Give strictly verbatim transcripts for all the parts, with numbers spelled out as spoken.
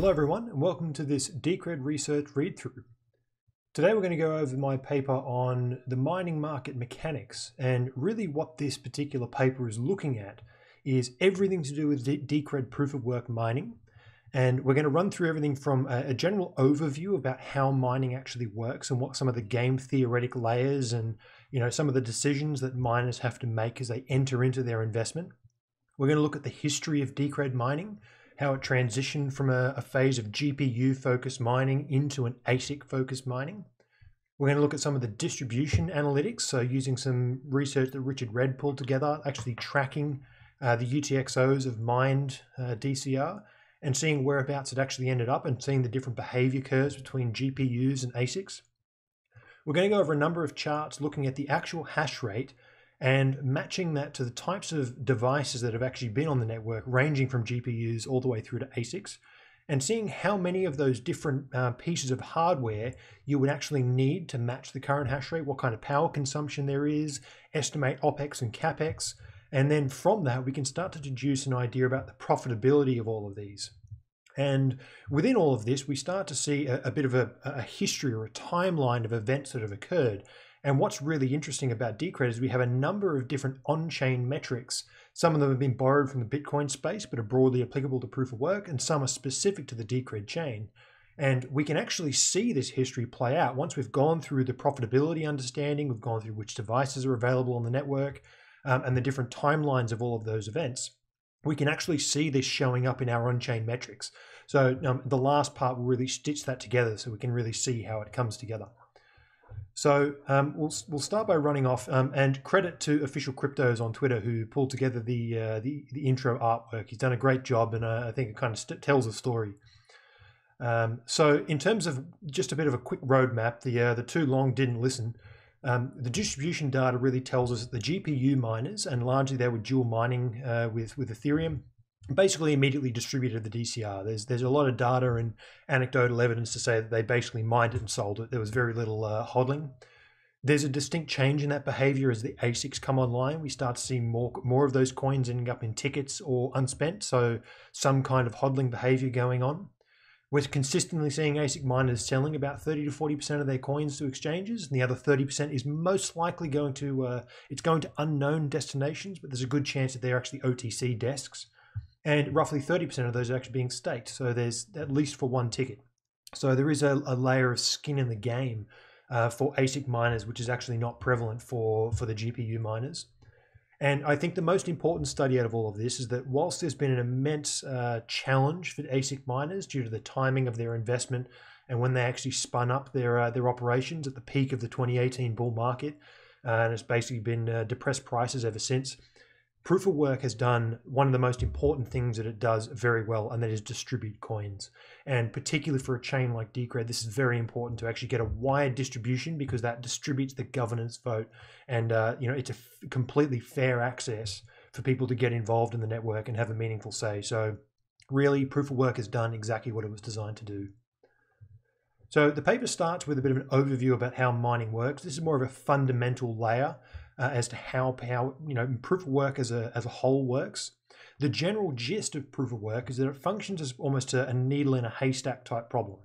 Hello everyone and welcome to this Decred research read through. Today we're going to go over my paper on the mining market mechanics, and really what this particular paper is looking at is everything to do with Decred proof-of-work mining. And we're going to run through everything from a, a general overview about how mining actually works and what some of the game theoretic layers and you know some of the decisions that miners have to make as they enter into their investment. We're going to look at the history of Decred mining, how it transitioned from a, a phase of G P U-focused mining into an A S I C-focused mining. We're going to look at some of the distribution analytics, so using some research that Richard Redd pulled together, actually tracking uh, the U T X Os of mined uh, D C R. And seeing whereabouts it actually ended up and seeing the different behavior curves between G P Us and A S I Cs. We're going to go over a number of charts looking at the actual hash rate and matching that to the types of devices that have actually been on the network, ranging from G P Us all the way through to A S I Cs, and seeing how many of those different uh, pieces of hardware you would actually need to match the current hash rate, what kind of power consumption there is, estimate OPEX and CAPEX. And then from that, we can start to deduce an idea about the profitability of all of these. And within all of this, we start to see a, a bit of a, a history or a timeline of events that have occurred. And what's really interesting about Decred is we have a number of different on-chain metrics. Some of them have been borrowed from the Bitcoin space, but are broadly applicable to proof of work, and some are specific to the Decred chain. And we can actually see this history play out. Once we've gone through the profitability understanding, we've gone through which devices are available on the network, Um, and the different timelines of all of those events, we can actually see this showing up in our on-chain metrics. So um, the last part will really stitch that together so we can really see how it comes together. So um, we'll, we'll start by running off, um, and credit to Official Cryptos on Twitter who pulled together the, uh, the, the intro artwork. He's done a great job, and uh, I think it kind of tells a story. Um, so in terms of just a bit of a quick roadmap, the, uh, the too long didn't listen. Um, the distribution data really tells us that the G P U miners, and largely they were dual mining uh, with, with Ethereum, basically immediately distributed the D C R. There's, there's a lot of data and anecdotal evidence to say that they basically mined it and sold it. There was very little uh, hodling. There's a distinct change in that behavior as the A S I Cs come online. We start to see more, more of those coins ending up in tickets or unspent, so some kind of hodling behavior going on. We're consistently seeing A S I C miners selling about thirty to forty percent of their coins to exchanges, and the other thirty percent is most likely going to, uh, it's going to unknown destinations, but there's a good chance that they're actually O T C desks, and roughly thirty percent of those are actually being staked, so there's at least for one ticket. So there is a, a layer of skin in the game uh, for A S I C miners, which is actually not prevalent for, for the G P U miners. And I think the most important study out of all of this is that whilst there's been an immense uh, challenge for A S I C miners due to the timing of their investment and when they actually spun up their uh, their operations at the peak of the twenty eighteen bull market, uh, and it's basically been uh, depressed prices ever since, proof of work has done one of the most important things that it does very well, and that is distribute coins. And particularly for a chain like Decred, this is very important to actually get a wide distribution, because that distributes the governance vote, and uh, you know it's a f completely fair access for people to get involved in the network and have a meaningful say. So really, proof of work has done exactly what it was designed to do. So the paper starts with a bit of an overview about how mining works. This is more of a fundamental layer Uh, as to how, how you know proof of work as a as a whole works. The general gist of proof of work is that it functions as almost a, a needle in a haystack type problem.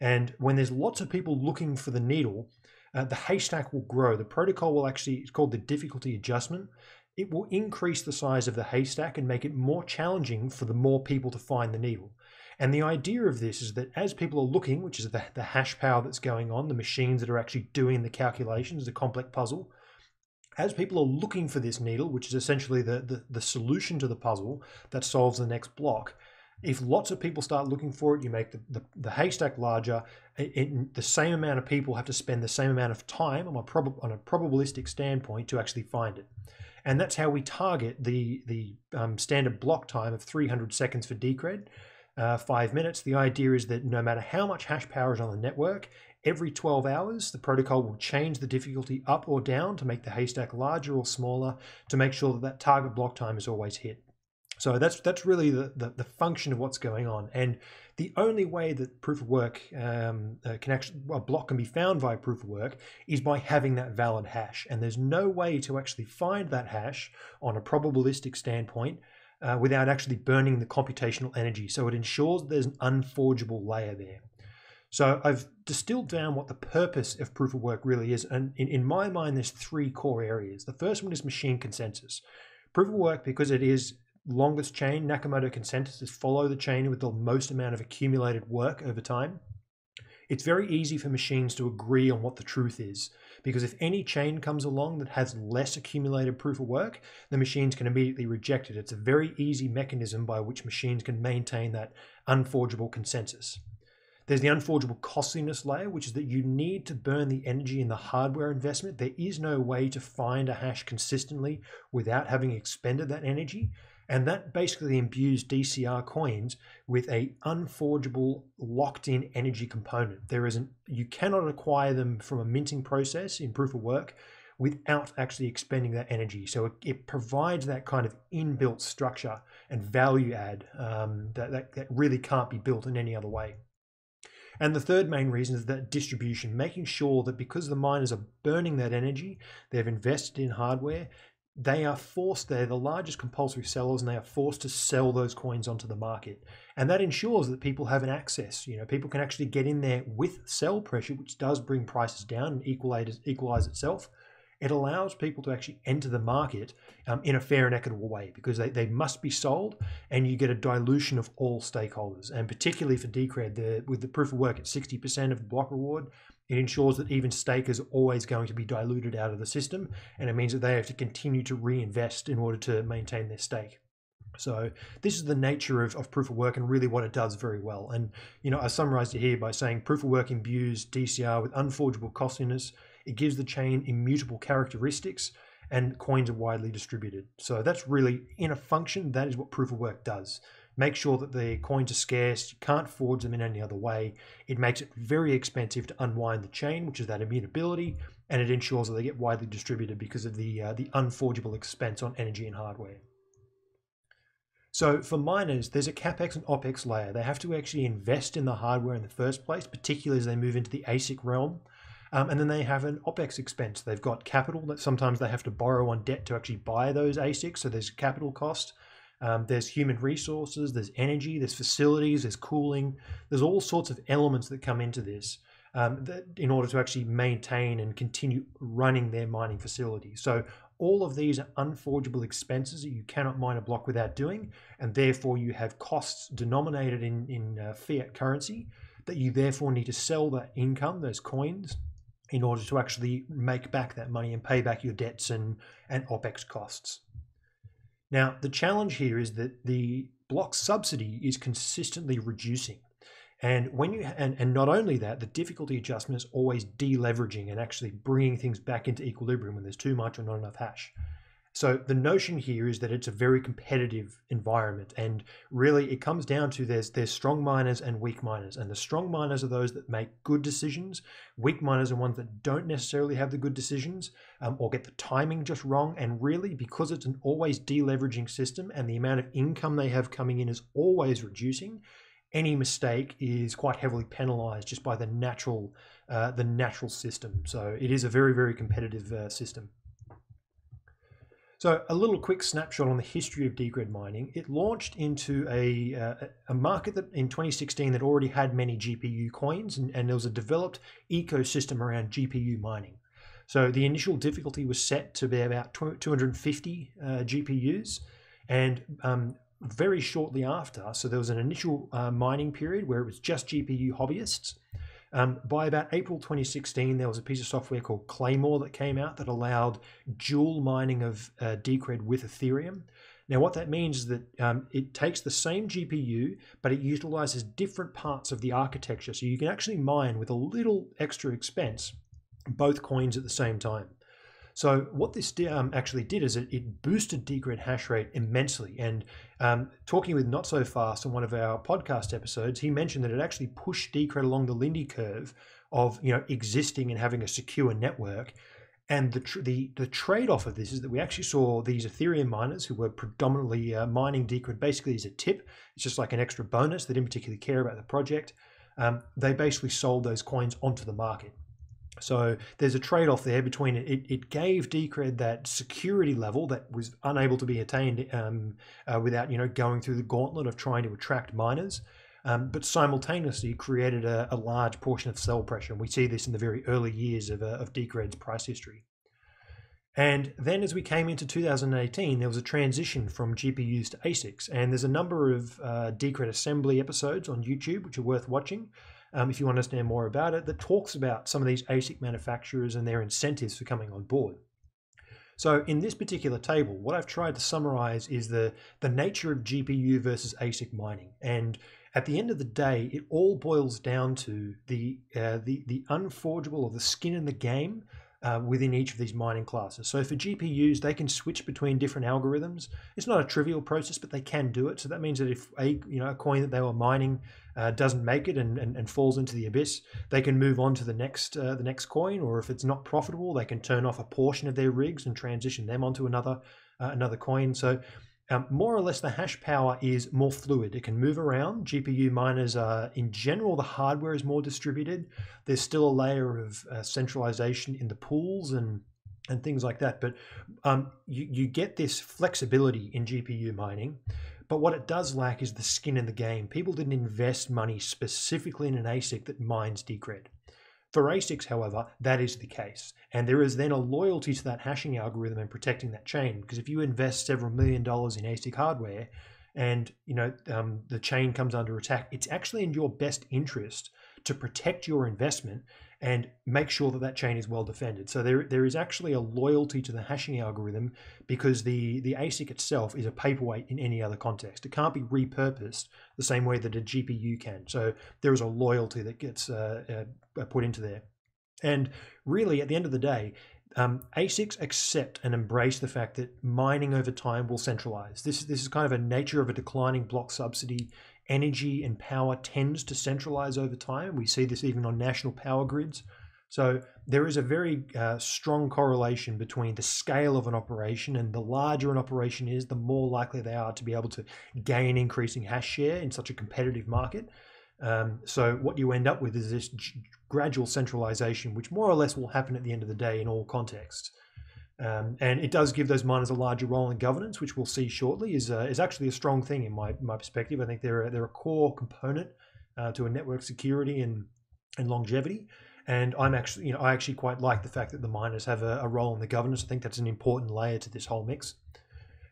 And when there's lots of people looking for the needle, uh, the haystack will grow. The protocol will actually, it's called the difficulty adjustment. It will increase the size of the haystack and make it more challenging for the more people to find the needle. And the idea of this is that as people are looking, which is the, the hash power that's going on, the machines that are actually doing the calculations, the complex puzzle, as people are looking for this needle, which is essentially the, the, the solution to the puzzle that solves the next block, if lots of people start looking for it, you make the, the, the haystack larger, it, it, the same amount of people have to spend the same amount of time on a, prob on a probabilistic standpoint to actually find it. And that's how we target the, the um, standard block time of three hundred seconds for Decred, uh, five minutes. The idea is that no matter how much hash power is on the network, every twelve hours, the protocol will change the difficulty up or down to make the haystack larger or smaller to make sure that that target block time is always hit. So that's that's really the, the, the function of what's going on. And the only way that proof of work um, uh, can actually, a block can be found via proof of work is by having that valid hash. And there's no way to actually find that hash on a probabilistic standpoint uh, without actually burning the computational energy. So it ensures there's an unforgeable layer there. So I've distilled down what the purpose of proof of work really is. And in, in my mind, there's three core areas. The first one is machine consensus. Proof of work, because it is longest chain, Nakamoto consensus is follow the chain with the most amount of accumulated work over time. It's very easy for machines to agree on what the truth is, because if any chain comes along that has less accumulated proof of work, the machines can immediately reject it. It's a very easy mechanism by which machines can maintain that unforgeable consensus. There's the unforgeable costliness layer, which is that you need to burn the energy in the hardware investment. There is no way to find a hash consistently without having expended that energy. And that basically imbues D C R coins with a unforgeable locked-in energy component. There is an, you cannot acquire them from a minting process in proof of work without actually expending that energy. So it, it provides that kind of inbuilt structure and value add um, that, that, that really can't be built in any other way. And the third main reason is that distribution, making sure that because the miners are burning that energy, they've invested in hardware, they are forced, they're the largest compulsory sellers, and they are forced to sell those coins onto the market. And that ensures that people have an access. You know, people can actually get in there with sell pressure, which does bring prices down and equalize, equalize itself. It allows people to actually enter the market um, in a fair and equitable way, because they, they must be sold, and you get a dilution of all stakeholders. And particularly for Decred, the, with the proof of work at sixty percent of block reward, it ensures that even stakers are always going to be diluted out of the system, and it means that they have to continue to reinvest in order to maintain their stake. So this is the nature of, of proof of work and really what it does very well. And you know, I summarized it here by saying proof of work imbues D C R with unforgeable costliness. It gives the chain immutable characteristics, and coins are widely distributed. So that's really, in a function, that is what proof of work does. Make sure that the coins are scarce, you can't forge them in any other way. It makes it very expensive to unwind the chain, which is that immutability, and it ensures that they get widely distributed because of the, uh, the unforgeable expense on energy and hardware. So for miners, there's a CAPEX and OPEX layer. They have to actually invest in the hardware in the first place, particularly as they move into the ASIC realm. Um, and then they have an OPEX expense. They've got capital that sometimes they have to borrow on debt to actually buy those ASICs. So there's capital cost, um, there's human resources, there's energy, there's facilities, there's cooling. There's all sorts of elements that come into this um, that in order to actually maintain and continue running their mining facility. So all of these are unforgeable expenses that you cannot mine a block without doing. And therefore you have costs denominated in, in uh, fiat currency that you therefore need to sell that income, those coins, in order to actually make back that money and pay back your debts and, and OPEX costs. Now, the challenge here is that the block subsidy is consistently reducing. And when you and, and not only that, the difficulty adjustment is always deleveraging and actually bringing things back into equilibrium when there's too much or not enough hash. So the notion here is that it's a very competitive environment, and really it comes down to there's, there's strong miners and weak miners, and the strong miners are those that make good decisions. Weak miners are ones that don't necessarily have the good decisions um, or get the timing just wrong, and really because it's an always deleveraging system and the amount of income they have coming in is always reducing, any mistake is quite heavily penalized just by the natural, uh, the natural system. So it is a very, very competitive uh, system. So a little quick snapshot on the history of Decred mining. It launched into a, uh, a market that in twenty sixteen that already had many G P U coins, and, and there was a developed ecosystem around G P U mining. So the initial difficulty was set to be about two hundred fifty uh, G P Us, and um, very shortly after, so there was an initial uh, mining period where it was just G P U hobbyists. Um, by about April twenty sixteen, there was a piece of software called Claymore that came out that allowed dual mining of uh, Decred with Ethereum. Now, what that means is that um, it takes the same G P U, but it utilizes different parts of the architecture. So you can actually mine with a little extra expense both coins at the same time. So what this um, actually did is it, it boosted Decred hash rate immensely. And um, talking with Not So Fast on one of our podcast episodes, he mentioned that it actually pushed Decred along the Lindy curve of, you know, existing and having a secure network. And the tr the, the trade-off of this is that we actually saw these Ethereum miners who were predominantly uh, mining Decred basically as a tip. It's just like an extra bonus. They didn't particularly care about the project. Um, they basically sold those coins onto the market. So there's a trade-off there between it. It, it gave Decred that security level that was unable to be attained um, uh, without, you know, going through the gauntlet of trying to attract miners, um, but simultaneously created a, a large portion of sell pressure. And we see this in the very early years of, uh, of Decred's price history. And then as we came into two thousand eighteen, there was a transition from G P Us to A S I Cs. And there's a number of uh, Decred assembly episodes on YouTube, which are worth watching. Um, if you understand more about it, that talks about some of these A S I C manufacturers and their incentives for coming on board. So in this particular table, what I've tried to summarize is the, the nature of G P U versus A S I C mining. And at the end of the day, it all boils down to the, uh, the, the unforgeable or the skin in the game Uh, within each of these mining classes. So for G P Us, they can switch between different algorithms. It's not a trivial process, but they can do it. So that means that if a, you know, a coin that they were mining uh, doesn't make it and, and, and falls into the abyss, they can move on to the next, uh, the next coin, or if it's not profitable, they can turn off a portion of their rigs and transition them onto another, uh, another coin. So um, more or less the hash power is more fluid. It can move around. G P U miners are, in general, the hardware is more distributed. There's still a layer of uh, centralization in the pools and, and things like that. But um, you, you get this flexibility in G P U mining. But what it does lack is the skin in the game. People didn't invest money specifically in an A S I C that mines Decred. For A S I Cs, however, that is the case. And there is then a loyalty to that hashing algorithm and protecting that chain, because if you invest several million dollars in A S I C hardware and, you know, um, the chain comes under attack, it's actually in your best interest to protect your investment and make sure that that chain is well defended. So there, there is actually a loyalty to the hashing algorithm, because the, the A S I C itself is a paperweight in any other context. It can't be repurposed the same way that a G P U can. So there is a loyalty that gets uh, uh, put into there. And really, at the end of the day, Um, A S I Cs accept and embrace the fact that mining over time will centralize. This, this is kind of a nature of a declining block subsidy. Energy and power tends to centralize over time. We see this even on national power grids. So there is a very uh, strong correlation between the scale of an operation, and the larger an operation is, the more likely they are to be able to gain increasing hash share in such a competitive market. Um, so what you end up with is this gradual centralization, which more or less will happen at the end of the day in all contexts. Um, and it does give those miners a larger role in governance, which we'll see shortly, is, uh, is actually a strong thing in my, my perspective. I think they're, they're a core component uh, to a network security and, and longevity. And I'm actually, you know, I actually quite like the fact that the miners have a, a role in the governance. I think that's an important layer to this whole mix.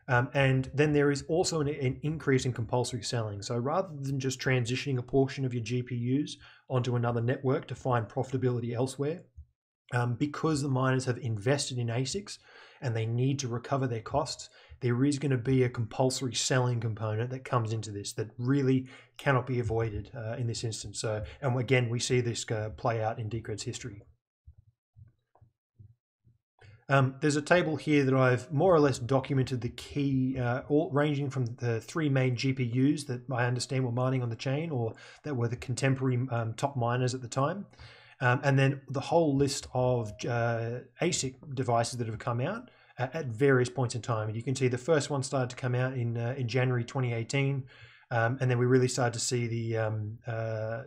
Um, and then there is also an, an increase in compulsory selling. So rather than just transitioning a portion of your G P Us onto another network to find profitability elsewhere, um, because the miners have invested in A S I Cs and they need to recover their costs, there is going to be a compulsory selling component that comes into this that really cannot be avoided uh, in this instance. So, and again, we see this uh, play out in Decred's history. Um, there's a table here that I've more or less documented the key, uh, all, ranging from the three main G P Us that I understand were mining on the chain, or that were the contemporary um, top miners at the time, um, and then the whole list of uh, A S I C devices that have come out at, at various points in time. And you can see the first one started to come out in, uh, in January twenty eighteen, um, and then we really started to see the um, uh,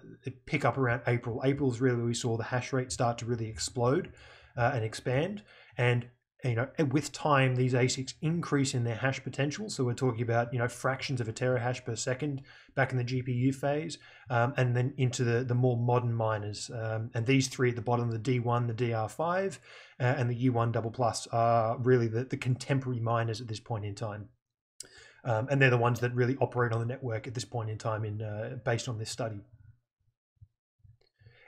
pick up around April. April is really where we saw the hash rate start to really explode uh, and expand. And, you know, with time, these A S I Cs increase in their hash potential. So we're talking about, you know, fractions of a terahash per second back in the G P U phase, um, and then into the, the more modern miners. Um, and these three at the bottom, the D one, the D R five, uh, and the U one plus plus are really the, the contemporary miners at this point in time. Um, and they're the ones that really operate on the network at this point in time, in uh, based on this study.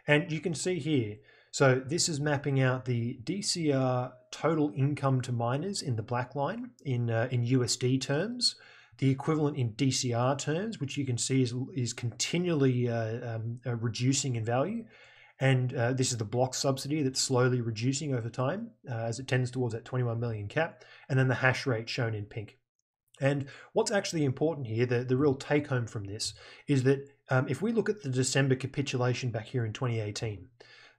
And you can see here, so this is mapping out the D C R total income to miners in the black line in, uh, in U S D terms, the equivalent in D C R terms, which you can see is, is continually uh, um, uh, reducing in value. And uh, this is the block subsidy that's slowly reducing over time uh, as it tends towards that twenty-one million cap, and then the hash rate shown in pink. And what's actually important here, the, the real take home from this, is that um, if we look at the December capitulation back here in twenty eighteen,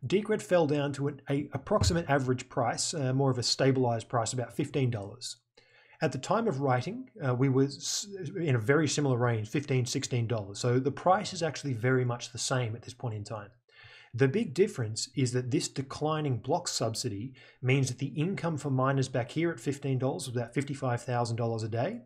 Decred fell down to an a, approximate average price, uh, more of a stabilized price, about fifteen dollars. At the time of writing, uh, we were in a very similar range, fifteen dollars, sixteen dollars. So the price is actually very much the same at this point in time. The big difference is that this declining block subsidy means that the income for miners back here at fifteen dollars was about fifty-five thousand dollars a day.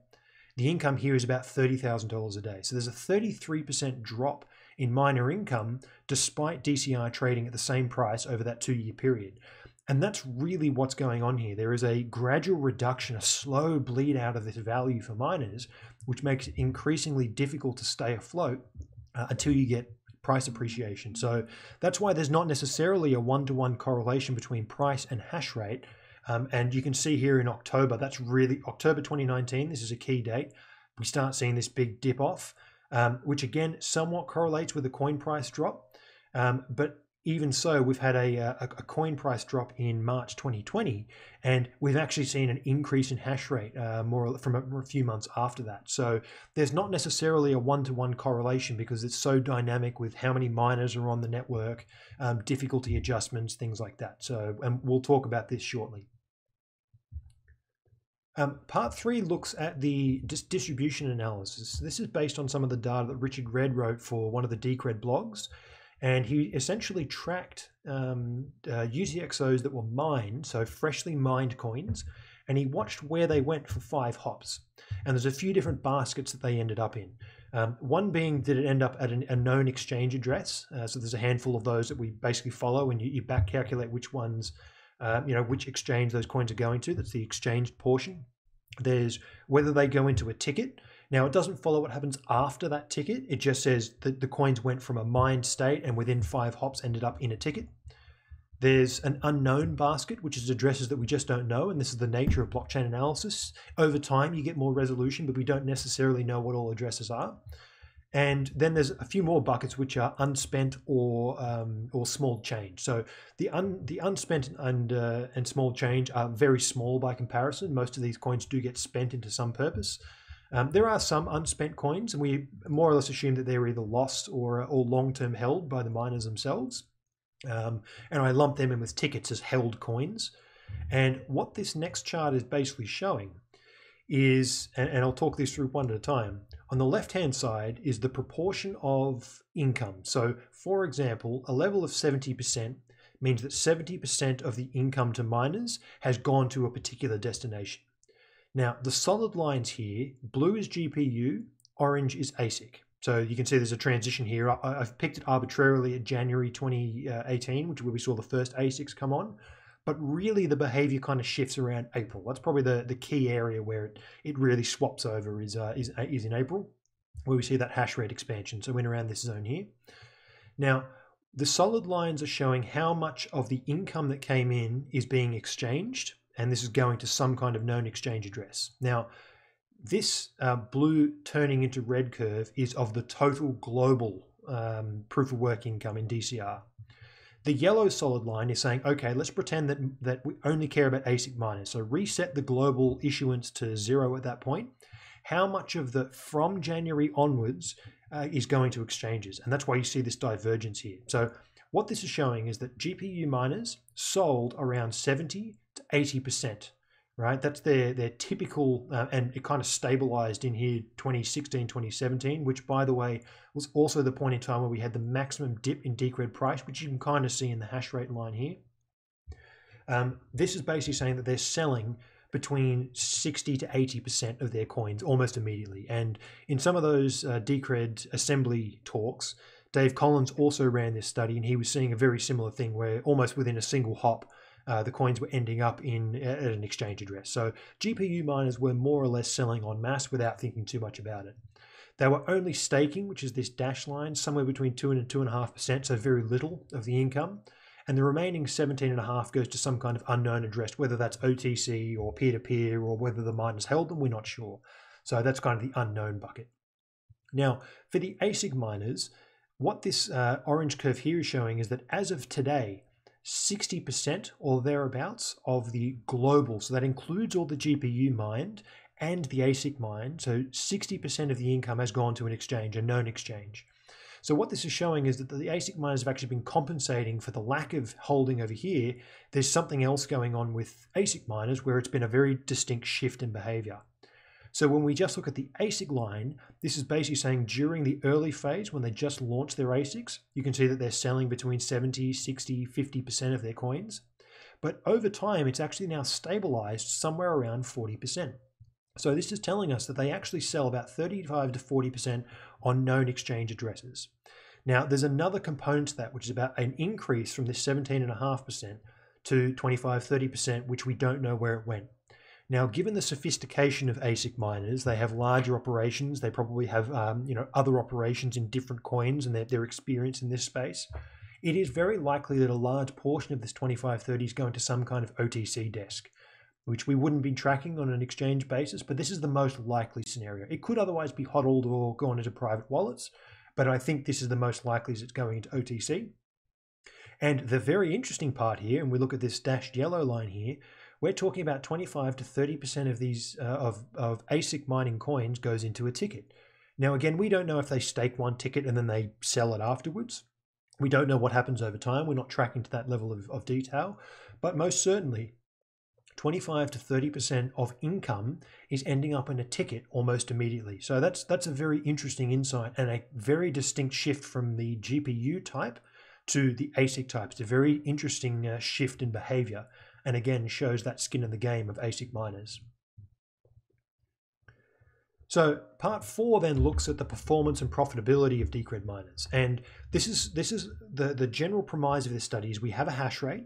The income here is about thirty thousand dollars a day. So there's a thirty-three percent drop in miner income despite D C R trading at the same price over that two-year period. And that's really what's going on here. There is a gradual reduction, a slow bleed out of this value for miners, which makes it increasingly difficult to stay afloat uh, until you get price appreciation. So that's why there's not necessarily a one-to-one correlation between price and hash rate. Um, and you can see here in October, that's really October twenty nineteen, this is a key date. We start seeing this big dip off, um, which again, somewhat correlates with the coin price drop. Um, but even so, we've had a, a, a coin price drop in March twenty twenty, and we've actually seen an increase in hash rate uh, more from a, a few months after that. So there's not necessarily a one-to-one correlation because it's so dynamic with how many miners are on the network, um, difficulty adjustments, things like that. So, and we'll talk about this shortly. Um, part three looks at the dis distribution analysis. This is based on some of the data that Richard Redd wrote for one of the Decred blogs. And he essentially tracked um, uh, U T X Os that were mined, so freshly mined coins, and he watched where they went for five hops. And there's a few different baskets that they ended up in. Um, one being, did it end up at an, a known exchange address? Uh, so there's a handful of those that we basically follow, and you, you back calculate which ones, uh, you know, which exchange those coins are going to. That's the exchanged portion. There's whether they go into a ticket. Now, it doesn't follow what happens after that ticket. It just says that the coins went from a mined state and within five hops ended up in a ticket. There's an unknown basket, which is addresses that we just don't know, and this is the nature of blockchain analysis. Over time, you get more resolution, but we don't necessarily know what all addresses are. And then there's a few more buckets which are unspent or um, or small change. So the un, the unspent and uh, and small change are very small by comparison. Most of these coins do get spent into some purpose. Um, there are some unspent coins, and we more or less assume that they're either lost or, or long-term held by the miners themselves. Um, and I lump them in with tickets as held coins. And what this next chart is basically showing is, and, and I'll talk this through one at a time, on the left-hand side is the proportion of income. So, for example, a level of seventy percent means that seventy percent of the income to miners has gone to a particular destination. Now, the solid lines here, blue is G P U, orange is ASIC. So you can see there's a transition here. I, I've picked it arbitrarily at January twenty eighteen, which is where we saw the first ASICs come on. But really the behavior kind of shifts around April. That's probably the, the key area where it, it really swaps over is, uh, is, is in April, where we see that hash rate expansion. So in around this zone here. Now, the solid lines are showing how much of the income that came in is being exchanged. And this is going to some kind of known exchange address. Now, this uh, blue turning into red curve is of the total global um, proof-of-work income in D C R. The yellow solid line is saying, okay, let's pretend that, that we only care about ASIC miners. So reset the global issuance to zero at that point. How much of the from January onwards uh, is going to exchanges? And that's why you see this divergence here. So what this is showing is that G P U miners sold around seventy to eighty percent, right? That's their, their typical, uh, and it kind of stabilized in here twenty sixteen, twenty seventeen, which by the way, was also the point in time where we had the maximum dip in Decred price, which you can kind of see in the hash rate line here. Um, this is basically saying that they're selling between sixty to eighty percent of their coins almost immediately. And in some of those uh, Decred assembly talks, Dave Collins also ran this study and he was seeing a very similar thing where almost within a single hop, Uh, the coins were ending up in at an exchange address. So G P U miners were more or less selling en masse without thinking too much about it. They were only staking, which is this dashed line, somewhere between two and two and a half percent, so very little of the income. And the remaining seventeen and a half goes to some kind of unknown address, whether that's O T C or peer-to-peer or whether the miners held them, we're not sure. So that's kind of the unknown bucket. Now, for the ASIC miners, what this uh, orange curve here is showing is that as of today, sixty percent or thereabouts of the global, so that includes all the G P U mined and the ASIC mined, so sixty percent of the income has gone to an exchange, a known exchange. So what this is showing is that the ASIC miners have actually been compensating for the lack of holding over here. There's something else going on with ASIC miners where it's been a very distinct shift in behavior. So when we just look at the ASIC line, this is basically saying during the early phase when they just launched their ASICs, you can see that they're selling between seventy, sixty, fifty percent of their coins. But over time, it's actually now stabilized somewhere around forty percent. So this is telling us that they actually sell about thirty-five to forty percent on known exchange addresses. Now, there's another component to that, which is about an increase from this seventeen point five percent to twenty-five, thirty percent, which we don't know where it went. Now, given the sophistication of ASIC miners, they have larger operations. They probably have um, you know, other operations in different coins and their, their experience in this space. It is very likely that a large portion of this twenty-five, thirty is going to some kind of O T C desk, which we wouldn't be tracking on an exchange basis, but this is the most likely scenario. It could otherwise be hodled or gone into private wallets, but I think this is the most likely as it's going into O T C. And the very interesting part here, and we look at this dashed yellow line here, we're talking about twenty-five to thirty percent of these uh, of, of ASIC mining coins goes into a ticket. Now, again, we don't know if they stake one ticket and then they sell it afterwards. We don't know what happens over time. We're not tracking to that level of, of detail, but most certainly twenty-five to thirty percent of income is ending up in a ticket almost immediately. So that's, that's a very interesting insight and a very distinct shift from the G P U type to the ASIC type. It's a very interesting uh, shift in behavior, and again shows that skin in the game of ASIC miners. So part four then looks at the performance and profitability of Decred miners. And this is, this is the, the general premise of this study is we have a hash rate,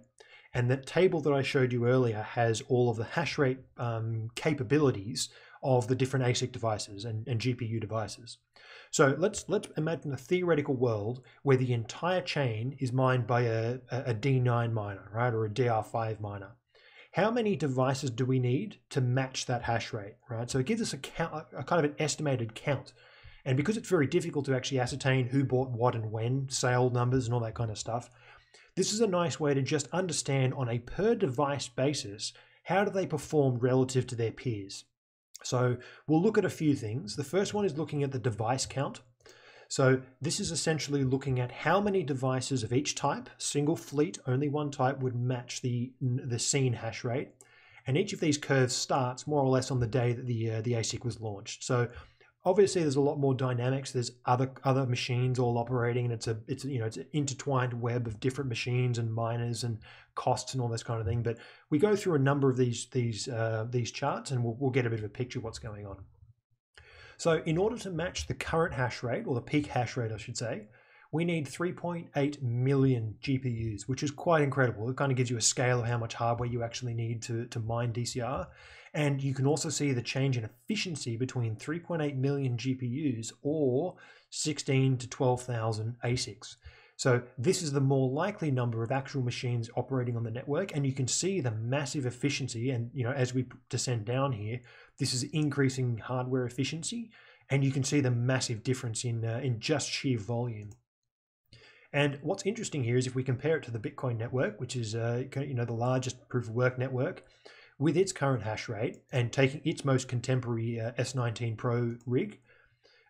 and that table that I showed you earlier has all of the hash rate um, capabilities of the different ASIC devices and, and G P U devices. So let's, let's imagine a theoretical world where the entire chain is mined by a, a D nine miner, right, or a D R five miner. How many devices do we need to match that hash rate, right? So it gives us a, count, a kind of an estimated count. And because it's very difficult to actually ascertain who bought what and when, sale numbers and all that kind of stuff, this is a nice way to just understand on a per device basis, how do they perform relative to their peers? So we'll look at a few things. The first one is looking at the device count. So this is essentially looking at how many devices of each type, single fleet, only one type would match the, the seen hash rate. And each of these curves starts more or less on the day that the, uh, the ASIC was launched. So obviously there's a lot more dynamics. There's other other machines all operating, and it's a it's you know it's an intertwined web of different machines and miners and costs and all this kind of thing. But we go through a number of these these uh, these charts, and we'll, we'll get a bit of a picture of what's going on. So in order to match the current hash rate, or the peak hash rate, I should say, we need three point eight million G P Us, which is quite incredible. It kind of gives you a scale of how much hardware you actually need to, to mine D C R. And you can also see the change in efficiency between three point eight million G P Us or sixteen to twelve thousand ASICs. So this is the more likely number of actual machines operating on the network. And you can see the massive efficiency. And you know, as we descend down here, this is increasing hardware efficiency. And you can see the massive difference in, uh, in just sheer volume. And what's interesting here is if we compare it to the Bitcoin network, which is uh, you know the largest proof-of-work network, with its current hash rate and taking its most contemporary uh, S nineteen Pro rig,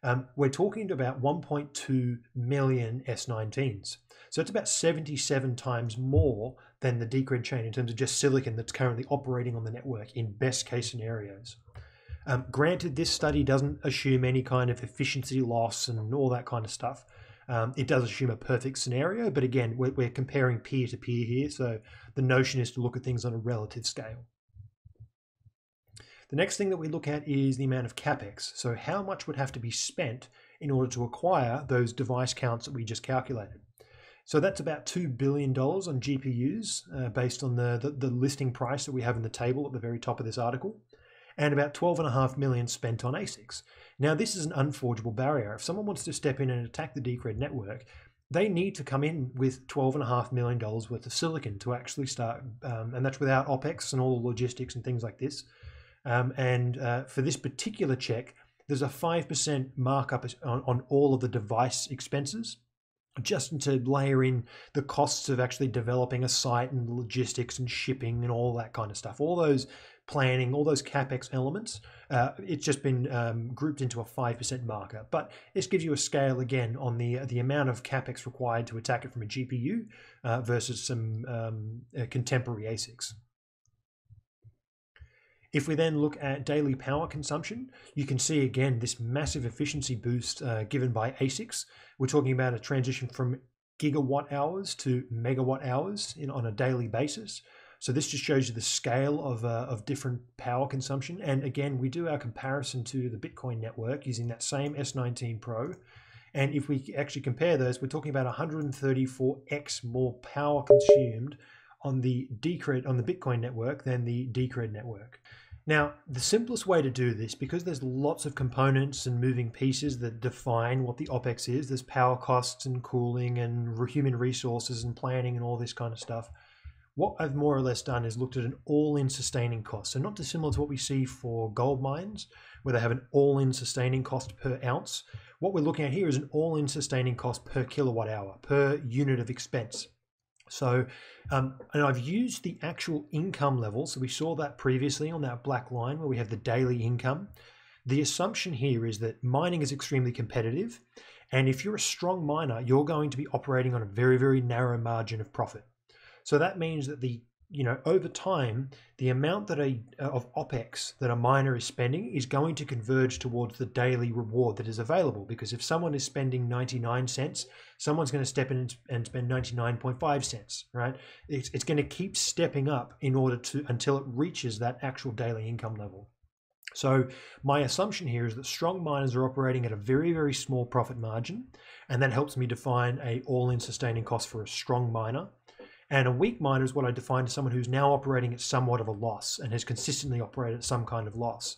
um, we're talking about one point two million S nineteens. So it's about seventy-seven times more than the Decred chain in terms of just silicon that's currently operating on the network in best-case scenarios. Um, granted, this study doesn't assume any kind of efficiency loss and all that kind of stuff. Um, it does assume a perfect scenario, but again, we're, we're comparing peer to peer here, so the notion is to look at things on a relative scale. The next thing that we look at is the amount of CAPEX, so how much would have to be spent in order to acquire those device counts that we just calculated. So that's about two billion dollars on G P Us, uh, based on the, the, the listing price that we have in the table at the very top of this article, and about twelve point five million dollars spent on ASICs. Now, this is an unforgeable barrier. If someone wants to step in and attack the Decred network, they need to come in with twelve point five million dollars worth of silicon to actually start, um, and that's without OPEX and all the logistics and things like this. Um, and uh, for this particular check, there's a five percent markup on, on all of the device expenses, just to layer in the costs of actually developing a site and logistics and shipping and all that kind of stuff. All those planning, all those CapEx elements, uh, it's just been um, grouped into a five percent marker. But this gives you a scale again on the the amount of CapEx required to attack it from a G P U uh, versus some um, uh, contemporary ASICs. If we then look at daily power consumption, you can see again this massive efficiency boost uh, given by A S I Cs. We're talking about a transition from gigawatt hours to megawatt hours in, on a daily basis. So this just shows you the scale of, uh, of different power consumption. And again, we do our comparison to the Bitcoin network using that same S nineteen Pro. And if we actually compare those, we're talking about one hundred thirty-four x more power consumed on the Decred, on the Bitcoin network than the Decred network. Now, the simplest way to do this, because there's lots of components and moving pieces that define what the OPEX is, there's power costs and cooling and human resources and planning and all this kind of stuff. What I've more or less done is looked at an all-in sustaining cost. So not dissimilar to what we see for gold mines, where they have an all-in sustaining cost per ounce. What we're looking at here is an all-in sustaining cost per kilowatt hour, per unit of expense. So, um, and I've used the actual income level. So we saw that previously on that black line where we have the daily income. The assumption here is that mining is extremely competitive. And if you're a strong miner, you're going to be operating on a very, very narrow margin of profit. So that means that the, you know, over time, the amount that a, of OPEX that a miner is spending is going to converge towards the daily reward that is available. Because if someone is spending ninety-nine cents, someone's going to step in and spend ninety-nine point five cents, right? It's, it's going to keep stepping up in order to, until it reaches that actual daily income level. So my assumption here is that strong miners are operating at a very, very small profit margin. And that helps me define a all-in sustaining cost for a strong miner. And a weak miner is what I define as someone who's now operating at somewhat of a loss and has consistently operated at some kind of loss.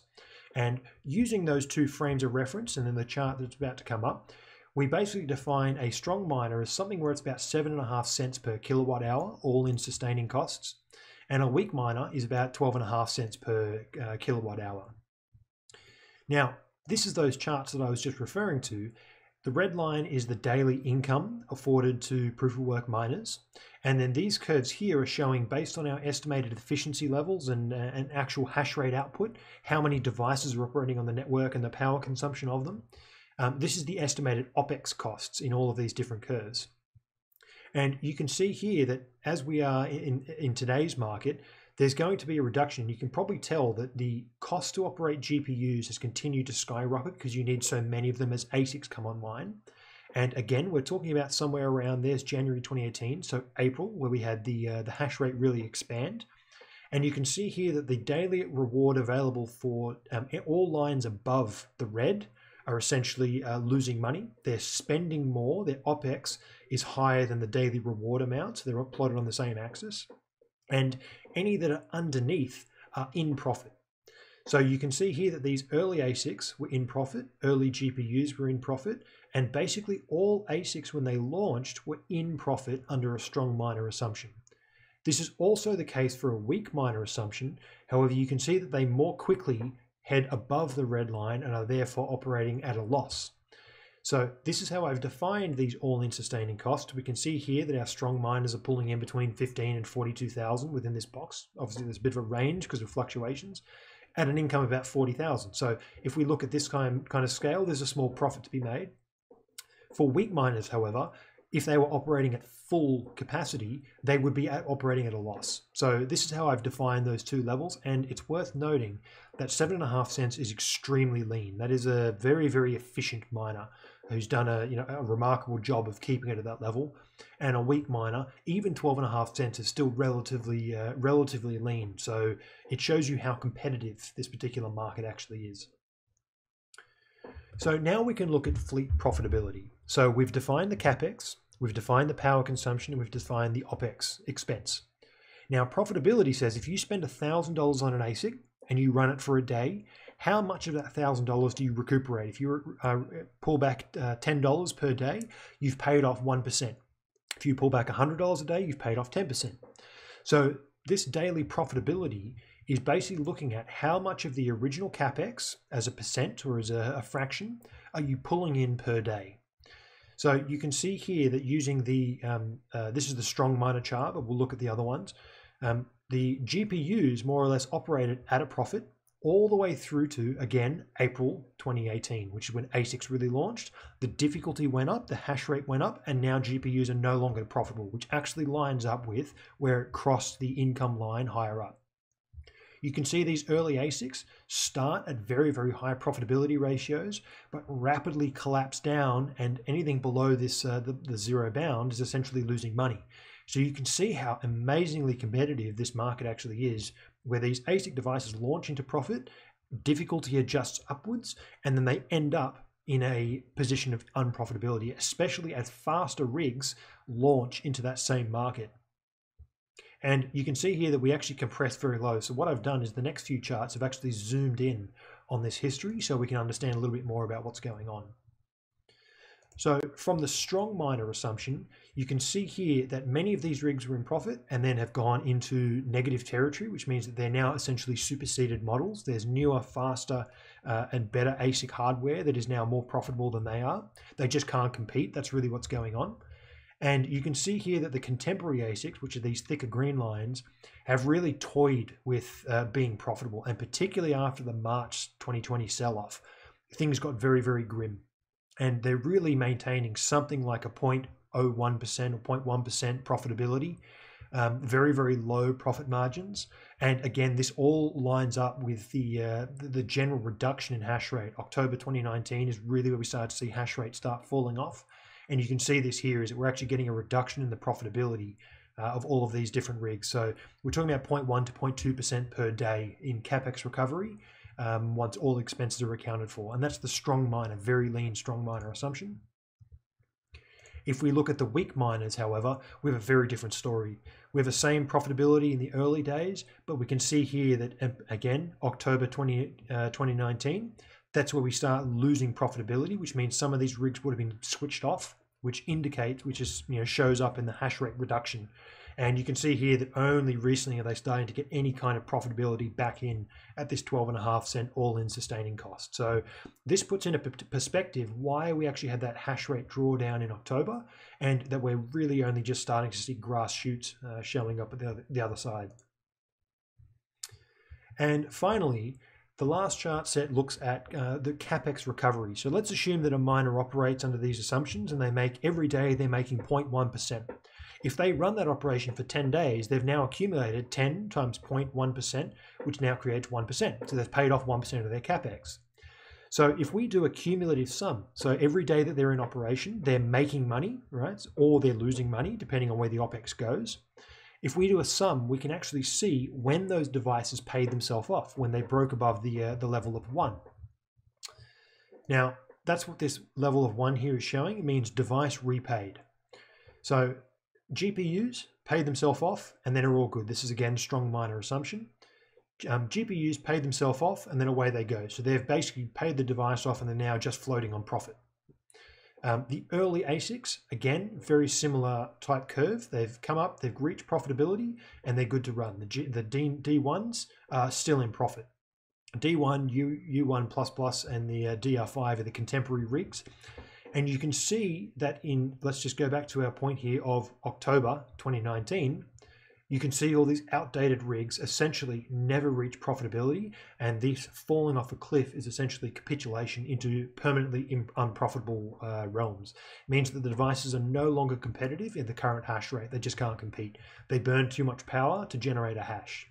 And using those two frames of reference and then the chart that's about to come up, we basically define a strong miner as something where it's about seven and a half cents per kilowatt hour, all in sustaining costs. And a weak miner is about twelve and a half cents per uh, kilowatt hour. Now, this is those charts that I was just referring to. The red line is the daily income afforded to proof-of-work miners. And then these curves here are showing, based on our estimated efficiency levels and, uh, and actual hash rate output, how many devices are operating on the network and the power consumption of them. Um, this is the estimated OPEX costs in all of these different curves. And you can see here that as we are in, in today's market, there's going to be a reduction. You can probably tell that the cost to operate G P Us has continued to skyrocket because you need so many of them as A S I Cs come online. And again, we're talking about somewhere around, there's January twenty eighteen, so April, where we had the, uh, the hash rate really expand. And you can see here that the daily reward available for um, all lines above the red are essentially uh, losing money. They're spending more. Their OPEX is higher than the daily reward amount. So they're plotted on the same axis. And any that are underneath are in profit. So you can see here that these early A S I Cs were in profit, early G P Us were in profit, and basically all A S I Cs when they launched were in profit under a strong miner assumption. This is also the case for a weak miner assumption. However, you can see that they more quickly head above the red line and are therefore operating at a loss. So this is how I've defined these all-in sustaining costs. We can see here that our strong miners are pulling in between fifteen and forty-two thousand within this box. Obviously, there's a bit of a range because of fluctuations, at an income of about forty thousand. So if we look at this kind of scale, there's a small profit to be made. For weak miners, however, if they were operating at full capacity, they would be operating at a loss. So this is how I've defined those two levels. And it's worth noting that seven and a half cents is extremely lean. That is a very, very efficient miner who's done a, you know, a remarkable job of keeping it at that level. And a weak miner, even twelve and a half cents is still relatively, uh, relatively lean. So it shows you how competitive this particular market actually is. So now we can look at fleet profitability. So we've defined the CAPEX, we've defined the power consumption, and we've defined the OPEX expense. Now profitability says if you spend one thousand dollars on an A S I C and you run it for a day, how much of that one thousand dollars do you recuperate? If you uh, pull back uh, ten dollars per day, you've paid off one percent. If you pull back one hundred dollars a day, you've paid off ten percent. So this daily profitability is basically looking at how much of the original CAPEX as a percent or as a, a fraction are you pulling in per day. So you can see here that using the, um, uh, this is the strong miner chart, but we'll look at the other ones. Um, the G P Us more or less operated at a profit all the way through to, again, April twenty eighteen, which is when A S I Cs really launched. The difficulty went up, the hash rate went up, and now G P Us are no longer profitable, which actually lines up with where it crossed the income line higher up. You can see these early A SICs start at very, very high profitability ratios, but rapidly collapse down, and anything below this, uh, the, the zero bound, is essentially losing money. So you can see how amazingly competitive this market actually is, where these A SIC devices launch into profit, difficulty adjusts upwards, and then they end up in a position of unprofitability, especially as faster rigs launch into that same market. And you can see here that we actually compressed very low. So what I've done is the next few charts have actually zoomed in on this history so we can understand a little bit more about what's going on. So from the strong miner assumption, you can see here that many of these rigs were in profit and then have gone into negative territory, which means that they're now essentially superseded models. There's newer, faster, uh, and better A SIC hardware that is now more profitable than they are. They just can't compete. That's really what's going on. And you can see here that the contemporary A SICs, which are these thicker green lines, have really toyed with uh, being profitable, and particularly after the March twenty twenty sell-off, things got very, very grim. And they're really maintaining something like a zero point zero one percent or zero point one percent profitability, um, very, very low profit margins. And again, this all lines up with the, uh, the general reduction in hash rate. October twenty nineteen is really where we started to see hash rate start falling off. And you can see this here is that we're actually getting a reduction in the profitability uh, of all of these different rigs. So we're talking about zero point one to zero point two percent per day in CAPEX recovery um, once all expenses are accounted for. And that's the strong miner, very lean strong miner assumption. If we look at the weak miners, however, we have a very different story. We have the same profitability in the early days, but we can see here that, again, October twenty nineteen, that's where we start losing profitability, which means some of these rigs would have been switched off, which indicates, which is, you know, shows up in the hash rate reduction. And you can see here that only recently are they starting to get any kind of profitability back in at this twelve and a half cent all-in sustaining cost. So this puts into perspective why we actually had that hash rate drawdown in October, and that we're really only just starting to see grass shoots uh, showing up at the other, the other side. And finally, the last chart set looks at uh, the CAPEX recovery. So let's assume that a miner operates under these assumptions and they make, every day they're making zero point one percent. If they run that operation for ten days, they've now accumulated ten times zero point one percent, which now creates one percent. So they've paid off one percent of their CAPEX. So if we do a cumulative sum, so every day that they're in operation, they're making money, right? Or they're losing money, depending on where the OPEX goes. If we do a sum, we can actually see when those devices paid themselves off, when they broke above the, uh, the level of one. Now, that's what this level of one here is showing. It means device repaid. So G P Us paid themselves off and then are all good. This is, again, strong miner assumption. Um, G P Us paid themselves off and then away they go. So they've basically paid the device off and they're now just floating on profit. Um, the early A SICs, again, very similar type curve. They've come up, they've reached profitability, and they're good to run. The, G, the D, D1s are still in profit. D one, U, U1++, and the uh, D R five are the contemporary rigs. And you can see that in, let's just go back to our point here of October twenty nineteen, you can see all these outdated rigs essentially never reach profitability, and this falling off a cliff is essentially capitulation into permanently unprofitable uh, realms. It means that the devices are no longer competitive in the current hash rate. They just can't compete. They burn too much power to generate a hash.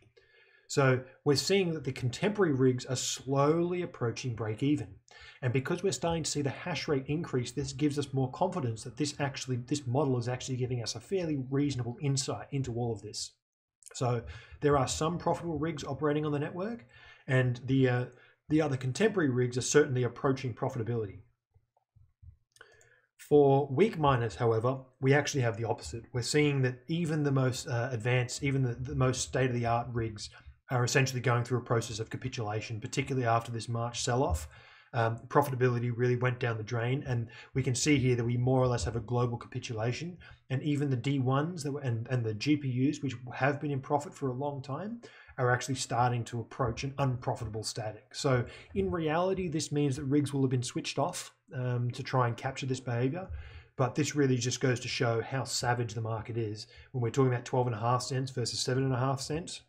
So we're seeing that the contemporary rigs are slowly approaching break even. And because we're starting to see the hash rate increase, this gives us more confidence that this actually, this model is actually giving us a fairly reasonable insight into all of this. So there are some profitable rigs operating on the network, and the, uh, the other contemporary rigs are certainly approaching profitability. For weak miners, however, we actually have the opposite. We're seeing that even the most uh, advanced, even the, the most state-of-the-art rigs are essentially going through a process of capitulation, particularly after this March sell-off. Um, profitability really went down the drain, and we can see here that we more or less have a global capitulation, and even the D ones that were, and, and the G P Us, which have been in profit for a long time, are actually starting to approach an unprofitable static. So in reality, this means that rigs will have been switched off um, to try and capture this behavior, but this really just goes to show how savage the market is when we're talking about twelve and a half cents versus seven and a half cents.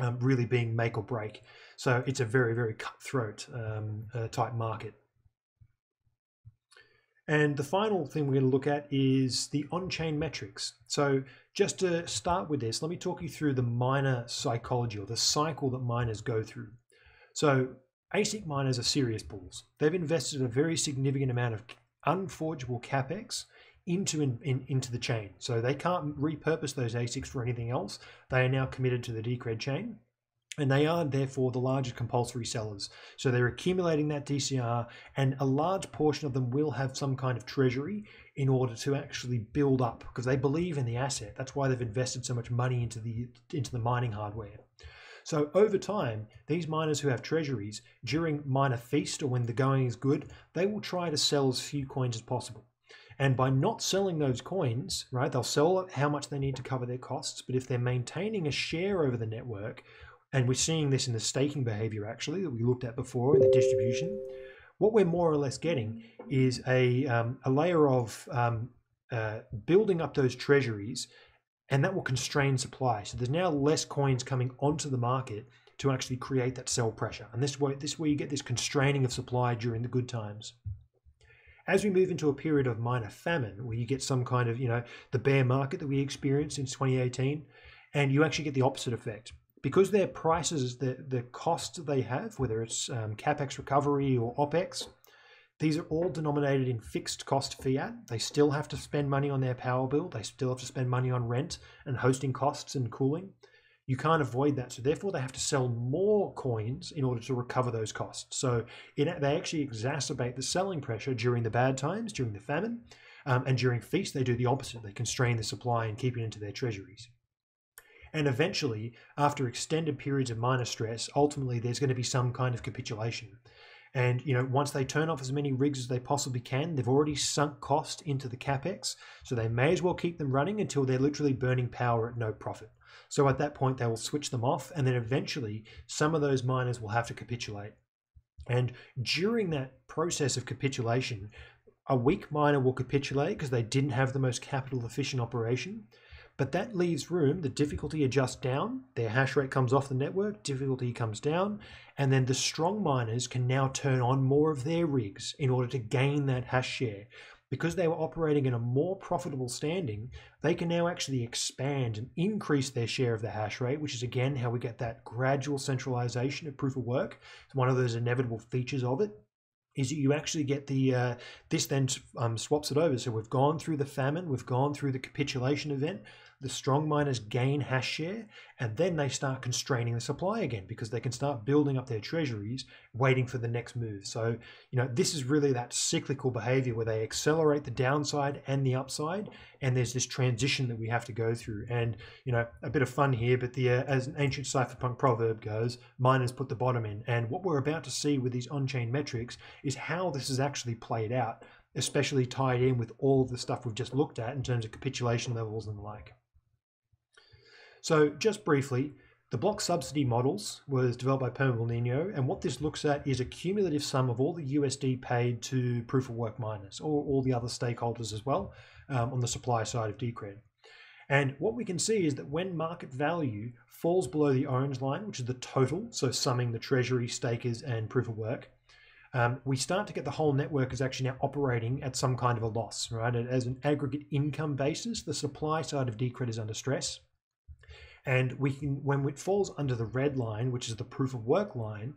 Um, really being make or break. So it's a very, very cutthroat um, uh, type market. And the final thing we're going to look at is the on-chain metrics. So just to start with this, let me talk you through the miner psychology, or the cycle that miners go through. So ASIC miners are serious bulls. They've invested a very significant amount of unforgeable CAPEX into, in, in, into the chain. So they can't repurpose those ASICs for anything else. They are now committed to the Decred chain. And they are therefore the largest compulsory sellers. So they're accumulating that D C R, and a large portion of them will have some kind of treasury in order to actually build up, because they believe in the asset. That's why they've invested so much money into the, into the mining hardware. So over time, these miners who have treasuries, during miner feast or when the going is good, they will try to sell as few coins as possible. And by not selling those coins, right, they'll sell how much they need to cover their costs. But if they're maintaining a share over the network, and we're seeing this in the staking behavior actually that we looked at before in the distribution, what we're more or less getting is a, um, a layer of um, uh, building up those treasuries, and that will constrain supply. So there's now less coins coming onto the market to actually create that sell pressure. And this way, this way you get this constraining of supply during the good times. As we move into a period of minor famine, where you get some kind of, you know, the bear market that we experienced in twenty eighteen, and you actually get the opposite effect. Because their prices, the, the costs they have, whether it's um, CapEx recovery or OPEX, these are all denominated in fixed cost fiat. They still have to spend money on their power bill. They still have to spend money on rent and hosting costs and cooling. You can't avoid that. So therefore, they have to sell more coins in order to recover those costs. So it, they actually exacerbate the selling pressure during the bad times, during the famine. Um, and during feast, they do the opposite. They constrain the supply and keep it into their treasuries. And eventually, after extended periods of minor stress, ultimately there's going to be some kind of capitulation. And you know, once they turn off as many rigs as they possibly can, they've already sunk cost into the CapEx, so they may as well keep them running until they're literally burning power at no profit. So at that point, they will switch them off, and then eventually some of those miners will have to capitulate. And during that process of capitulation, a weak miner will capitulate because they didn't have the most capital efficient operation. But that leaves room, the difficulty adjusts down, their hash rate comes off the network, difficulty comes down, and then the strong miners can now turn on more of their rigs in order to gain that hash share. Because they were operating in a more profitable standing, they can now actually expand and increase their share of the hash rate, which is again how we get that gradual centralization of proof-of-work. It's one of those inevitable features of it. Is that you actually get the, uh, this then um, swaps it over. So we've gone through the famine, we've gone through the capitulation event, the strong miners gain hash share, and then they start constraining the supply again because they can start building up their treasuries, waiting for the next move. So, you know, this is really that cyclical behavior where they accelerate the downside and the upside, and there's this transition that we have to go through. And, you know, a bit of fun here, but the uh, as an ancient cypherpunk proverb goes, miners put the bottom in. And what we're about to see with these on-chain metrics is how this is actually played out, especially tied in with all the stuff we've just looked at in terms of capitulation levels and the like. So just briefly, the block subsidy models was developed by Permable Nino, and what this looks at is a cumulative sum of all the U S D paid to proof-of-work miners, or all the other stakeholders as well, um, on the supply side of Decred. And what we can see is that when market value falls below the orange line, which is the total, so summing the treasury, stakers, and proof-of-work, Um, we start to get the whole network is actually now operating at some kind of a loss, right? As an aggregate income basis, the supply side of Decred is under stress. And we can, when it falls under the red line, which is the proof of work line,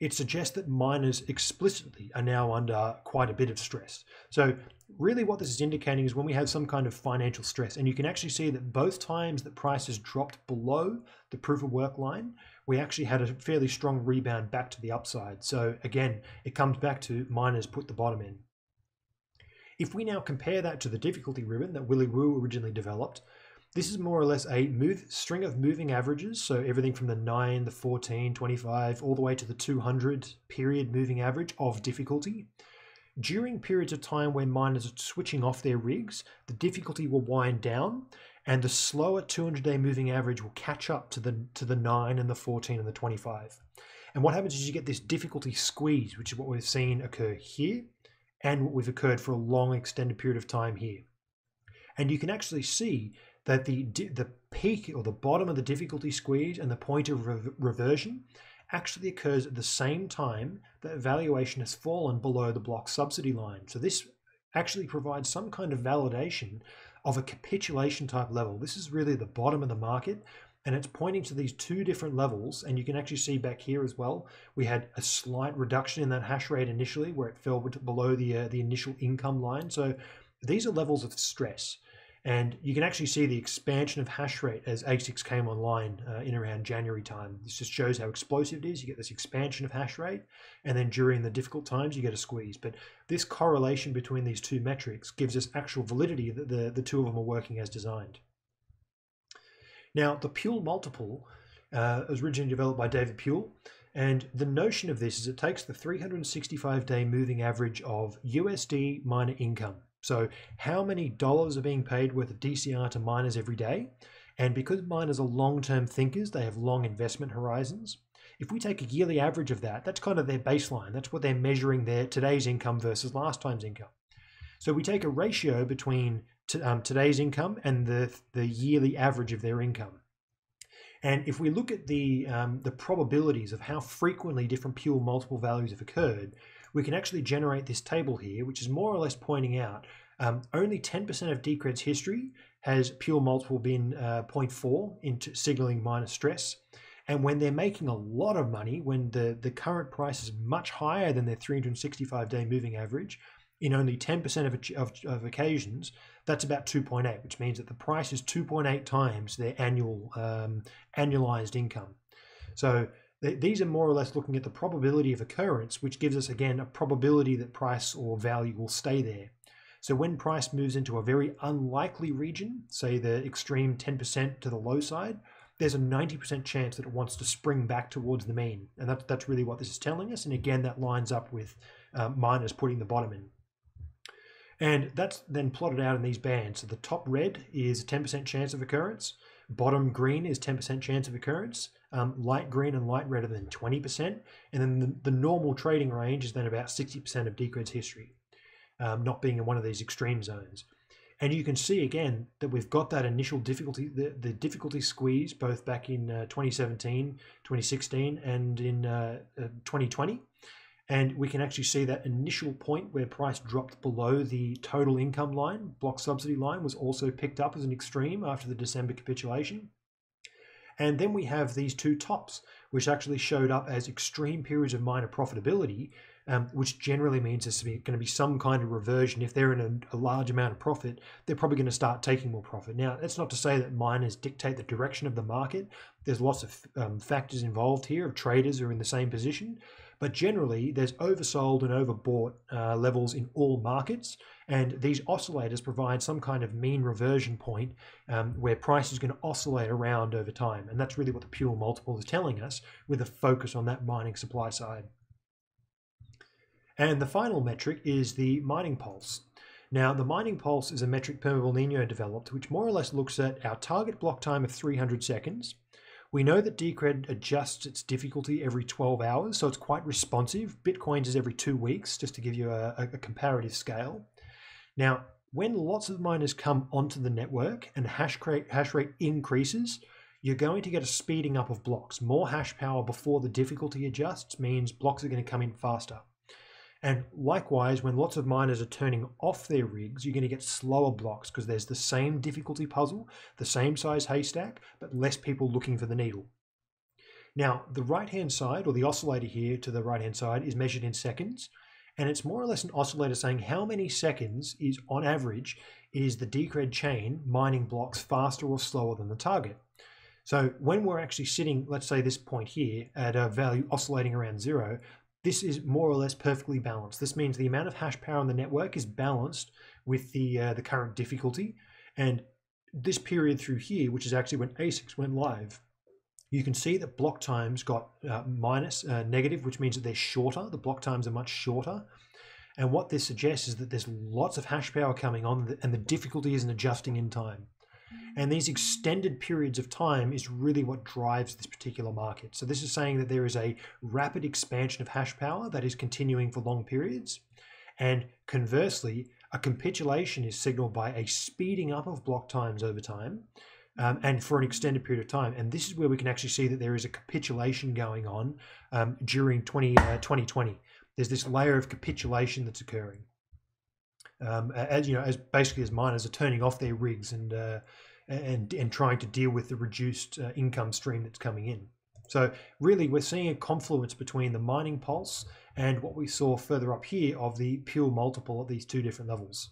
it suggests that miners explicitly are now under quite a bit of stress. So really what this is indicating is when we have some kind of financial stress, and you can actually see that both times that prices dropped below the proof of work line, we actually had a fairly strong rebound back to the upside. So again, it comes back to miners put the bottom in. If we now compare that to the difficulty ribbon that Willy Woo originally developed, this is more or less a move, string of moving averages. So everything from the nine, the fourteen, twenty-five, all the way to the two hundred period moving average of difficulty. During periods of time when miners are switching off their rigs, the difficulty will wind down, and the slower two hundred day moving average will catch up to the to the nine and the fourteen and the twenty-five. And what happens is you get this difficulty squeeze, which is what we've seen occur here, and what we've occurred for a long extended period of time here. And you can actually see that the the peak or the bottom of the difficulty squeeze and the point of re reversion actually occurs at the same time that valuation has fallen below the block subsidy line. So this actually provide some kind of validation of a capitulation type level. This is really the bottom of the market, and it's pointing to these two different levels. And you can actually see back here as well, we had a slight reduction in that hash rate initially, where it fell below the uh, the initial income line. So these are levels of stress, and you can actually see the expansion of hash rate as A SICs came online uh, in around January time. This just shows how explosive it is. You get this expansion of hash rate, and then during the difficult times you get a squeeze. But this correlation between these two metrics gives us actual validity that the, the two of them are working as designed. Now, the Puell multiple uh, was originally developed by David Puell, and the notion of this is it takes the three hundred sixty-five day moving average of U S D miner income. So how many dollars are being paid worth of D C R to miners every day? And because miners are long-term thinkers, they have long investment horizons. If we take a yearly average of that, that's kind of their baseline. That's what they're measuring their today's income versus last time's income. So we take a ratio between To, um, today's income and the the yearly average of their income. And if we look at the um, the probabilities of how frequently different Puell multiple values have occurred, we can actually generate this table here, which is more or less pointing out um, only ten percent of Decred's history has Puell multiple been uh, zero point four into signaling minor stress. And when they're making a lot of money, when the, the current price is much higher than their three hundred sixty-five day moving average, in only ten percent of, of, of occasions, that's about two point eight, which means that the price is two point eight times their annual um, annualized income. So th these are more or less looking at the probability of occurrence, which gives us, again, a probability that price or value will stay there. So when price moves into a very unlikely region, say the extreme ten percent to the low side, there's a ninety percent chance that it wants to spring back towards the mean. And that, that's really what this is telling us. And again, that lines up with uh, miners putting the bottom in. And that's then plotted out in these bands. So the top red is a ten percent chance of occurrence. Bottom green is ten percent chance of occurrence. Um, light green and light red are then twenty percent. And then the, the normal trading range is then about sixty percent of Decred's history, um, not being in one of these extreme zones. And you can see again that we've got that initial difficulty, the, the difficulty squeeze, both back in uh, twenty seventeen, twenty sixteen, and in uh, uh, twenty twenty. And we can actually see that initial point where price dropped below the total income line, block subsidy line, was also picked up as an extreme after the December capitulation. And then we have these two tops, which actually showed up as extreme periods of miner profitability, um, which generally means there's going to be some kind of reversion. If they're in a, a large amount of profit, they're probably going to start taking more profit. Now, that's not to say that miners dictate the direction of the market. There's lots of um, factors involved here of traders who are in the same position. But generally, there's oversold and overbought uh, levels in all markets, and these oscillators provide some kind of mean reversion point um, where price is going to oscillate around over time, and that's really what the Puell multiple is telling us, with a focus on that mining supply side. And the final metric is the mining pulse. Now, the mining pulse is a metric Permable Nino developed, which more or less looks at our target block time of three hundred seconds. We know that Decred adjusts its difficulty every twelve hours, so it's quite responsive. Bitcoin's is every two weeks, just to give you a, a comparative scale. Now, when lots of miners come onto the network and hash rate, hash rate increases, you're going to get a speeding up of blocks. More hash power before the difficulty adjusts means blocks are going to come in faster. And likewise, when lots of miners are turning off their rigs, you're going to get slower blocks because there's the same difficulty puzzle, the same size haystack, but less people looking for the needle. Now, the right-hand side, or the oscillator here to the right-hand side, is measured in seconds. And it's more or less an oscillator saying how many seconds is, on average, is the Decred chain mining blocks faster or slower than the target. So when we're actually sitting, let's say this point here, at a value oscillating around zero, this is more or less perfectly balanced. This means the amount of hash power on the network is balanced with the uh, the current difficulty. And this period through here, which is actually when A SICs went live, you can see that block times got uh, minus, uh, negative, which means that they're shorter. The block times are much shorter. And what this suggests is that there's lots of hash power coming on and the difficulty isn't adjusting in time. And these extended periods of time is really what drives this particular market. So this is saying that there is a rapid expansion of hash power that is continuing for long periods. And conversely, a capitulation is signaled by a speeding up of block times over time um, and for an extended period of time. And this is where we can actually see that there is a capitulation going on um, during twenty, uh, twenty twenty. There's this layer of capitulation that's occurring. um, as you know, as basically as miners are turning off their rigs and uh, and and trying to deal with the reduced uh, income stream that's coming in. So really, we're seeing a confluence between the mining pulse and what we saw further up here of the Puell multiple at these two different levels.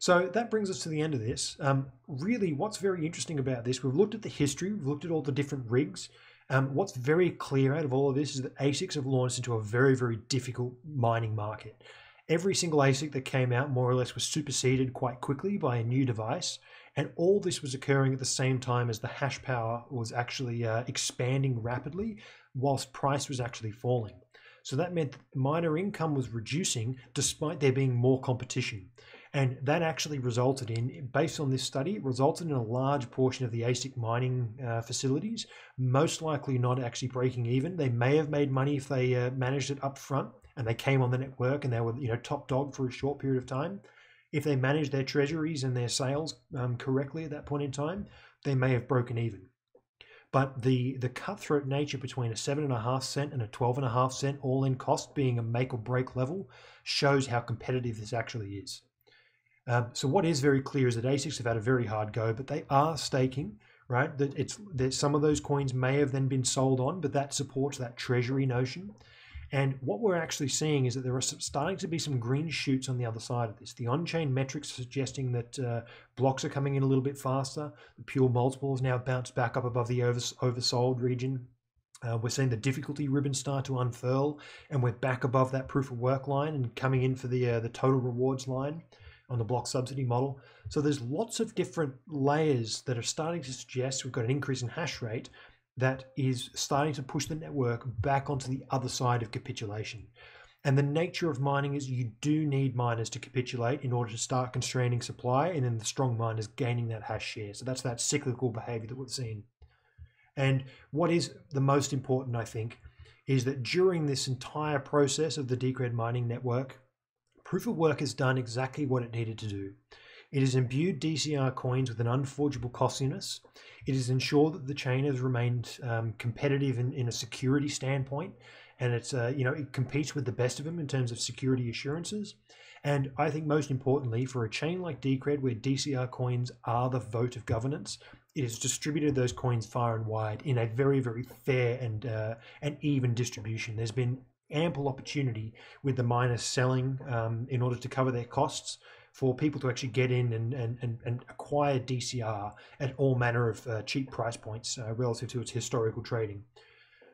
So that brings us to the end of this. Um, really, what's very interesting about this, we've looked at the history, we've looked at all the different rigs. Um, what's very clear out of all of this is that A S I Cs have launched into a very, very difficult mining market. Every single A S I C that came out more or less was superseded quite quickly by a new device. And all this was occurring at the same time as the hash power was actually uh, expanding rapidly whilst price was actually falling. So that meant that miner income was reducing despite there being more competition. And that actually resulted in, based on this study, it resulted in a large portion of the A S I C mining uh, facilities most likely not actually breaking even. They may have made money if they uh, managed it up front and they came on the network and they were, you know, top dog for a short period of time. If they managed their treasuries and their sales um, correctly at that point in time, they may have broken even. But the, the cutthroat nature between a seven and a half cent and a twelve and a half cent all-in cost being a make or break level shows how competitive this actually is. Um, so what is very clear is that A S I Cs have had a very hard go, but they are staking, right? That it's that some of those coins may have then been sold on, but that supports that treasury notion. And what we're actually seeing is that there are starting to be some green shoots on the other side of this. The on-chain metrics suggesting that uh, blocks are coming in a little bit faster. The Puell multiple has now bounced back up above the overs oversold region. Uh, we're seeing the difficulty ribbon start to unfurl, and we're back above that proof-of-work line and coming in for the, uh, the total rewards line on the block subsidy model. So there's lots of different layers that are starting to suggest we've got an increase in hash rate that is starting to push the network back onto the other side of capitulation. And the nature of mining is you do need miners to capitulate in order to start constraining supply, and then the strong miners gaining that hash share. So that's that cyclical behavior that we've seen. And what is the most important, I think, is that during this entire process of the Decred mining network, Proof-of-Work has done exactly what it needed to do. It has imbued D C R coins with an unforgeable costliness. It has ensured that the chain has remained um, competitive in, in a security standpoint, and it's uh, you know, it competes with the best of them in terms of security assurances. And I think most importantly, for a chain like Decred, where D C R coins are the vote of governance, it has distributed those coins far and wide in a very, very fair and uh, an even distribution. There's been ample opportunity with the miners selling um, in order to cover their costs, for people to actually get in and, and, and acquire D C R at all manner of uh, cheap price points uh, relative to its historical trading.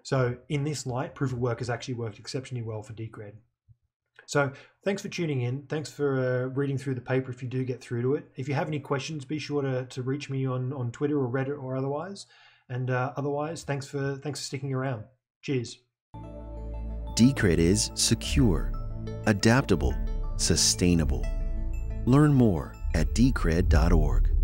So in this light, Proof-of-Work has actually worked exceptionally well for Decred. So thanks for tuning in. Thanks for uh, reading through the paper if you do get through to it. If you have any questions, be sure to, to reach me on, on Twitter or Reddit or otherwise. And uh, otherwise, thanks for, thanks for sticking around. Cheers. Decred is secure, adaptable, sustainable. Learn more at decred dot org.